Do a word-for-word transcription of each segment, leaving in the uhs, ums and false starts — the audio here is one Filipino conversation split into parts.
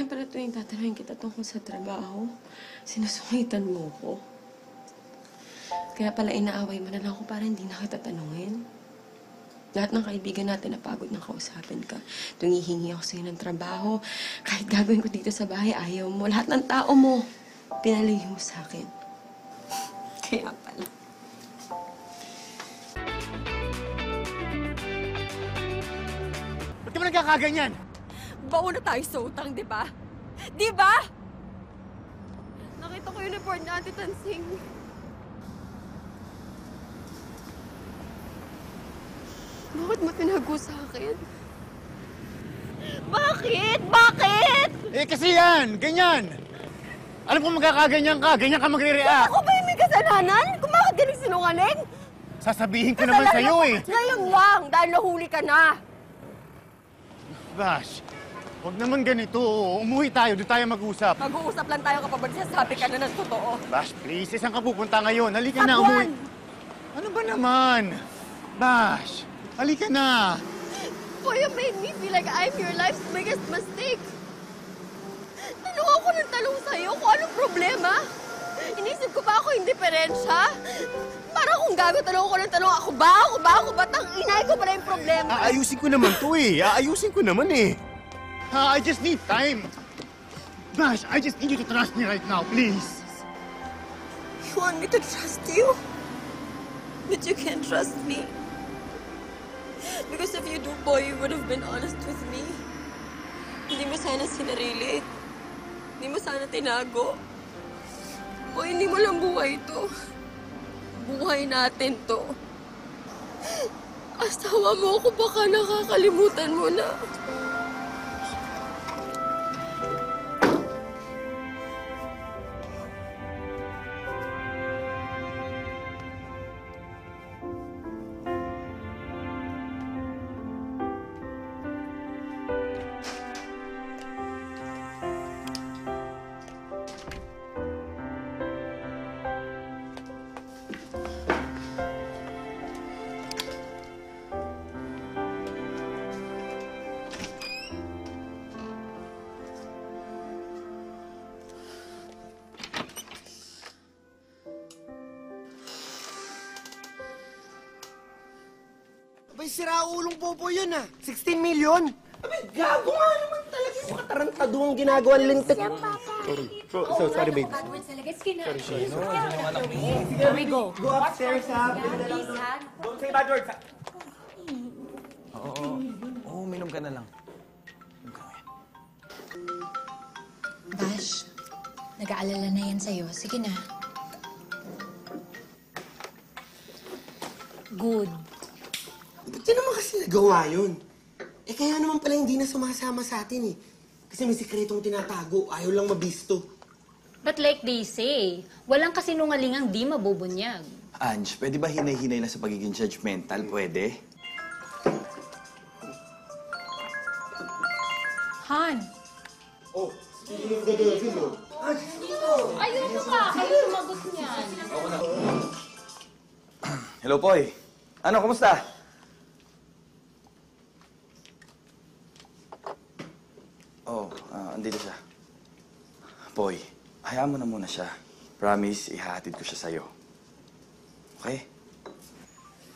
Kaya pala tuwing tatanungin kita tungkol sa trabaho, sinusungitan mo ko. Kaya pala inaaway mo na lang ako para hindi na kita tanungin. Lahat ng kaibigan natin napagod ng kausapin ka. Tuwing hihingi ako sa'yo ng trabaho, kahit gagawin ko dito sa bahay, ayaw mo. Lahat ng tao mo, pinalihim mo sa'kin. Kaya pala. Ba't ka mo nagkakaganyan? Bauna tayo sa utang, di ba? Di ba? Nakita ko yung report na Ate Tansing. Bakit mo tinago sa akin? Bakit? Bakit? Eh, kasi yan! Ganyan! Alam ko magkakaganyan ka, ganyan ka magre-react! Ako ba yung may kasalanan? Kung bakit ka nagsinungaling? Sasabihin ko naman sa'yo eh! Ngayon lang, dahil nahuli ka na! Bash, huwag naman ganito. Umuwi tayo, doon tayo mag-usap. Mag-uusap lang tayo kapag nagsasabi ka na ng totoo. Bash, please, saan ka pupunta ngayon? Halika na, umuwi! Ano ba naman? Bash! Halika na! Boy, you made me feel like I'm your life's biggest mistake. Tanong ako ng talong sa'yo kung anong problema. Inisip ko ba ako yung diferensya? Parang kung gago, tanong ako ng tanong, ako ba? Ako ba? Ako ba? Tang inay ko pala yung problema. Aayusin ko naman to eh. Aayusin ko naman eh. Uh, I just need time. Bash, I just need you to trust me right now, please. You want me to trust you? But you can't trust me. Because if you do, boy, you would have been honest with me. Hindi mo sana sinarelate. Hindi mo sana tinago. Boy, hindi mo lang buhay ito. Buhay natin to. Asawa mo ako, baka nakakalimutan mo na. Abay, sira ulong bobo yun ah! sixteen million! Abay, gago nga naman talaga yung katarantado ang ginagawang lintik. Sorry. So, sorry, baby. Sorry, sorry. Here we go. Go upstairs ha. Don't say bad words ha. Oo, oo. Uminom ka na lang. Bash, nag-aalala na yan sa'yo. Sige na. Good. Ba't yun naman kasi nagawa yun? Eh kaya naman pala hindi na sumasama sa atin eh. Kasi may sikretong tinatago, ayaw lang mabisto. But like they say, walang kasinungalingang di mabubunyag. Ange, pwede ba hinay-hinay na sa pagiging judgmental? Pwede? Han! Oh, hindi yung gagawin mo. Ayun mo ka! Kayo sumagot niyan. Hello, Poy. Ano, kumusta? Andito siya. Boy, hayaan mo na muna siya. Promise, ihahatid ko siya sa'yo. Okay?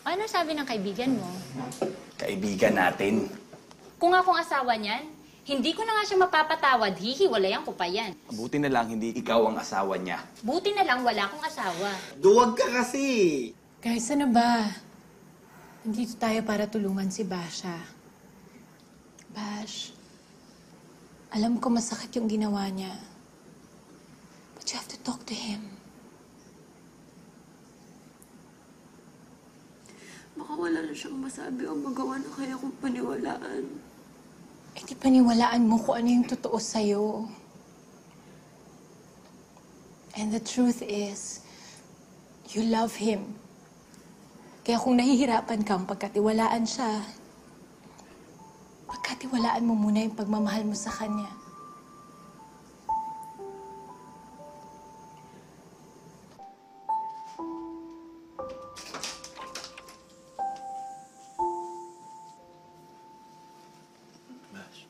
Ano sabi ng kaibigan mo? Kaibigan natin. Kung akong asawa niyan, hindi ko na nga siya mapapatawad. Hihiwalayan ko pa yan. Buti na lang hindi ikaw ang asawa niya. Buti na lang wala akong asawa. Duwag ka kasi! Guys, ano ba? Nandito tayo para tulungan si Basha. Bash. Alam ko masakit yung ginawa niya. But you have to talk to him. Baka wala na siyang masabi o magawa na kaya kung paniwalaan. Eh di paniwalaan mo kung ano yung totoo sa'yo. And the truth is, you love him. Kaya kung nahihirapan kang pagkatiwalaan siya, pagkatiwalaan mo muna yung pagmamahal mo sa kanya. Bash.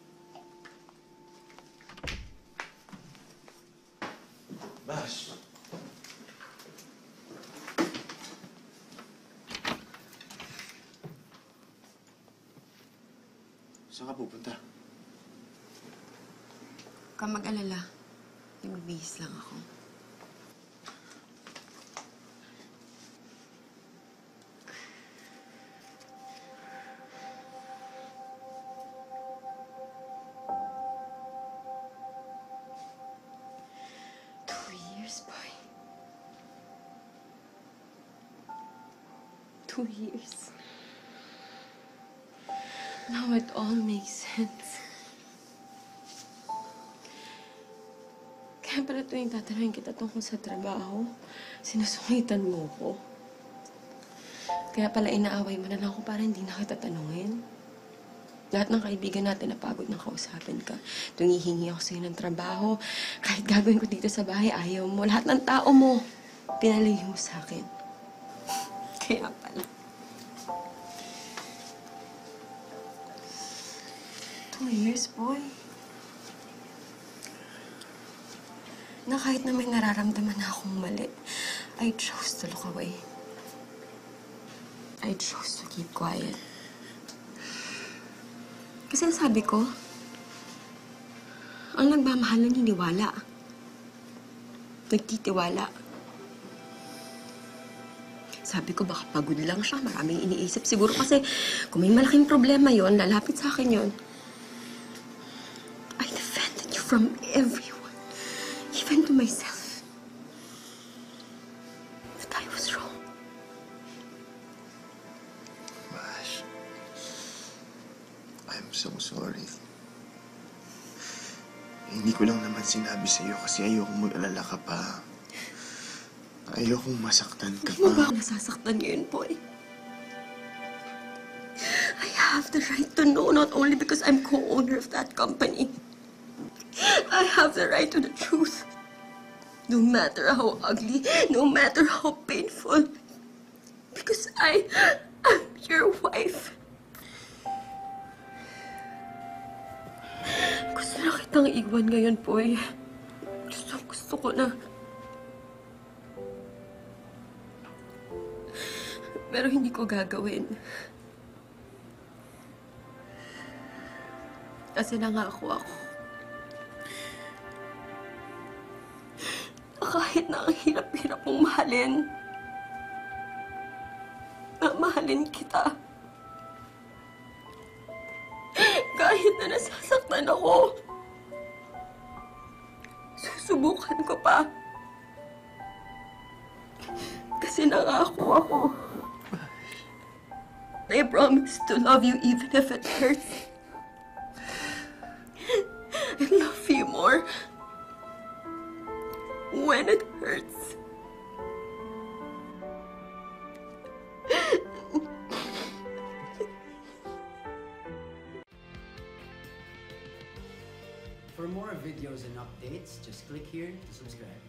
Saan ka pupunta? Huwag kang mag-alala. Nagbibihis lang ako. Two years, boy. Two years. Now it all makes sense. Kaya pala tuwing tatanungin kita tungkol sa trabaho, sinusungitan mo ko. Kaya pala inaaway mo na lang ako para hindi na kita tanungin. Lahat ng kaibigan natin napagod ng kausapin ka. Tuwing hihingi ako sa'yo ng trabaho, kahit gagawin ko dito sa bahay, ayaw mo. Lahat ng tao mo, pinalihim mo sa'kin. Kaya pala. Two years, boy. Na kahit na may nararamdaman na akong mali, I chose to look away. I chose to keep quiet. Kasi sabi ko, ang nagmamahal na niniwala. Nagtitiwala. Sabi ko, baka pagod lang siya. Maraming iniisip. Siguro kasi kung may malaking problema yon, lalapit sa akin yon. From everyone, even to myself. But I was wrong. Mash, I'm so sorry. Hindi ko lang naman sinabi sa'yo kasi ayokong mag-alala ka pa. Ayokong masaktan ka pa. Hindi mo ba nasasaktan ngayon, boy? I have the right to know, not only because I'm co-owner of that company. I have the right to the truth. No matter how ugly, no matter how painful. Because I am your wife. Gusto na kitang iwan ngayon, boy. Gusto, gusto ko na. Pero hindi ko gagawin. Kasi nangako ako. Kahit na ang hirap-hirap mong mahalin, mamahalin kita. Kahit na nasasaktan ako, susubukan ko pa. Kasi nangako ako. I promise to love you even if it hurts. I love you more. When it hurts. For more videos and updates, just click here to subscribe.